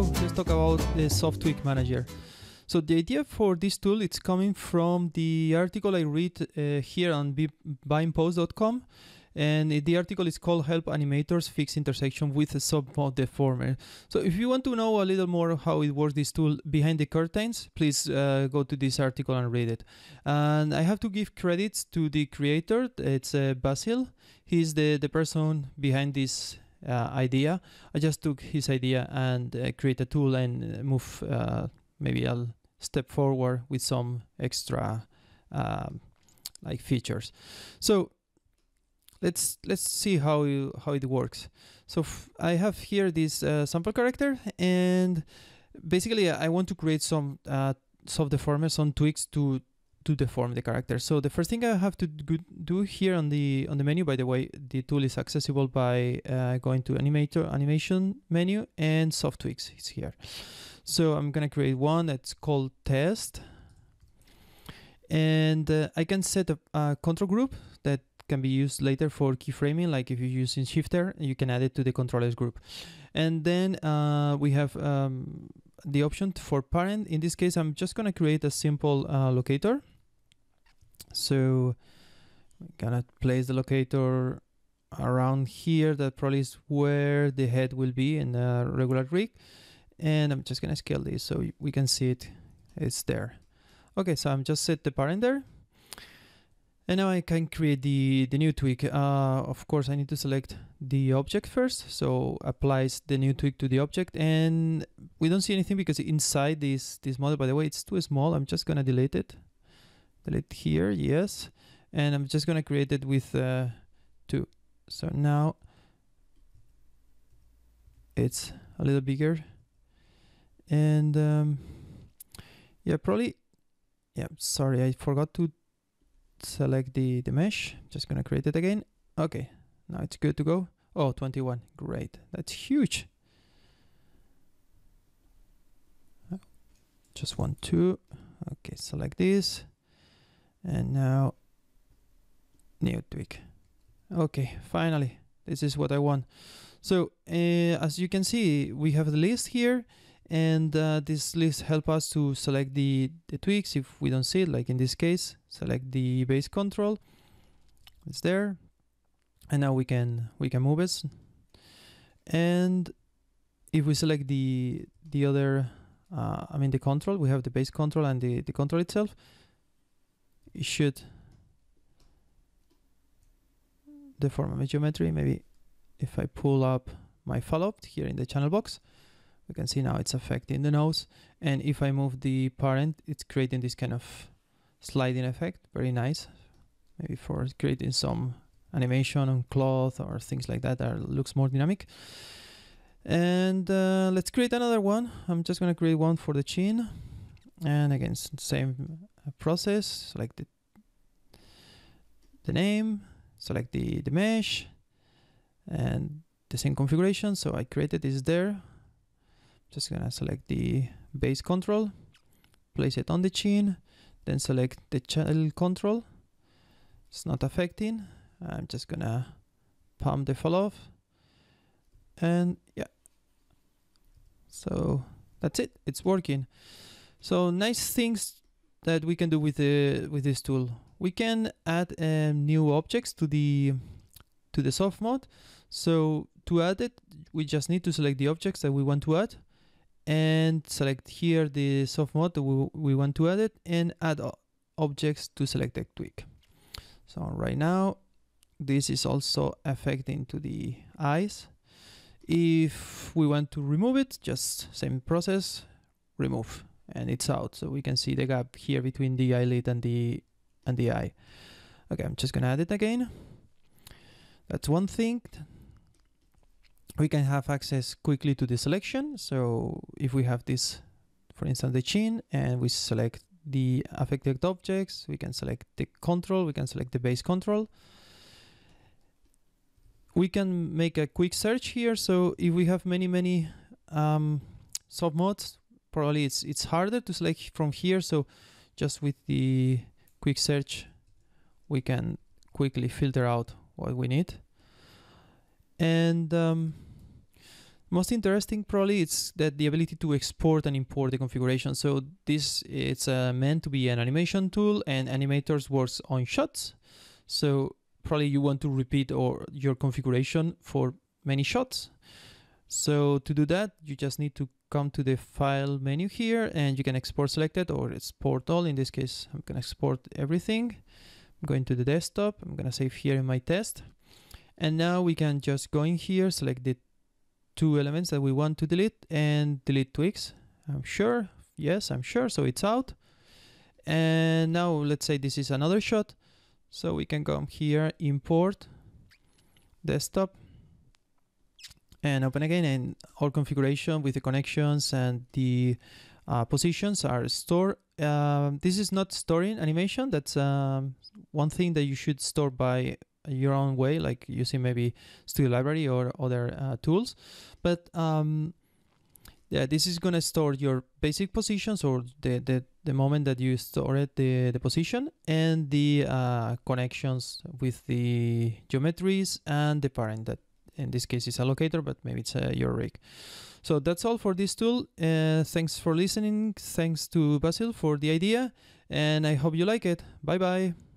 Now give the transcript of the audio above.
Hello, let's talk about the SoftTweak Manager. So the idea for this tool, it's coming from the article I read here on bindpost.com, and the article is called "Help Animators Fix Intersection with a Submode Deformer." So if you want to know a little more how it works, this tool behind the curtains, please go to this article and read it. And I have to give credits to the creator. It's Basil. He's the person behind this idea. I just took his idea and create a tool and move maybe a step forward with some extra like features. So let's see how it works. So I have here this sample character, and basically I want to create some soft deformers, some tweaks to deform the character. So the first thing I have to do here on the menu, by the way, the tool is accessible by going to animation menu and SoftTweaks is here. So I'm gonna create one that's called test, and I can set a control group that can be used later for keyframing. Like if you're using Shifter, you can add it to the controllers group. And then we have the option for parent. In this case, I'm just gonna create a simple locator. So I'm gonna place the locator around here. That probably is where the head will be in a regular rig. And I'm just gonna scale this so we can see it. It's there. Okay, so I'm just set the parent there. And now I can create the new tweak. Of course, I need to select the object first. So applies the new tweak to the object, and we don't see anything because inside this model, by the way, it's too small. I'm just gonna delete it. Delete here, yes. And I'm just gonna create it with 2. So now it's a little bigger. And yeah, probably, yeah, sorry, I forgot to select the mesh. Just gonna create it again. Okay, now it's good to go. Oh, 21, great, that's huge. Just 1, 2, okay, select this. And now, new tweak. Okay, finally, this is what I want. So as you can see, we have the list here, and this list helps us to select the tweaks if we don't see it, like in this case. Select the base control, it's there. And now we can move it. And if we select the other, I mean the control, we have the base control and the control itself. It should deform my geometry. Maybe if I pull up my follow up here in the channel box, we can see now it's affecting the nose. And if I move the parent, it's creating this kind of sliding effect. Very nice. Maybe for creating some animation on cloth or things like that looks more dynamic. And let's create another one. I'm just gonna create one for the chin. And again, same process. Select the name, select the mesh, and the same configuration. So I created this there. Just gonna select the base control, place it on the chin, then select the child control. It's not affecting. I'm just gonna pump the fall off, and yeah. So that's it. It's working. So nice things that we can do with this tool. We can add new objects to the soft mode. So to add it, we just need to select the objects that we want to add, and select here the soft mode that we want to add it, and add objects to selected tweak. So right now, this is also affecting to the eyes. If we want to remove it, just same process, remove, and it's out. So we can see the gap here between the eyelid and the eye. Okay, I'm just gonna add it again. That's one thing. We can have access quickly to the selection. So if we have this, for instance, the chin, and we select the affected objects, we can select the control, we can select the base control. We can make a quick search here. So if we have many sub modes, probably it's harder to select from here. So just with the quick search, we can quickly filter out what we need. And Most interesting probably is that the ability to export and import the configuration. So this it's meant to be an animation tool, and Animators works on shots. So probably you want to repeat your configuration for many shots. So to do that, you just need to come to the file menu here, and you can export selected or export all. In this case, I'm gonna export everything. I'm going to the desktop. I'm gonna save here in my test. And now we can just go in here, select the two elements that we want to delete and delete tweaks. I'm sure, yes, I'm sure, so it's out. And now let's say this is another shot. So we can come here, import, desktop, and open again, and all configuration with the connections and the positions are stored. This is not storing animation. That's one thing that you should store by your own way, like using maybe Studio Library or other tools. But yeah, this is gonna store your basic positions, or the moment that you stored the position, and the connections with the geometries and the parent, that in this case is a locator, but maybe it's your rig. So that's all for this tool. Thanks for listening. Thanks to Basil for the idea, and I hope you like it. Bye bye.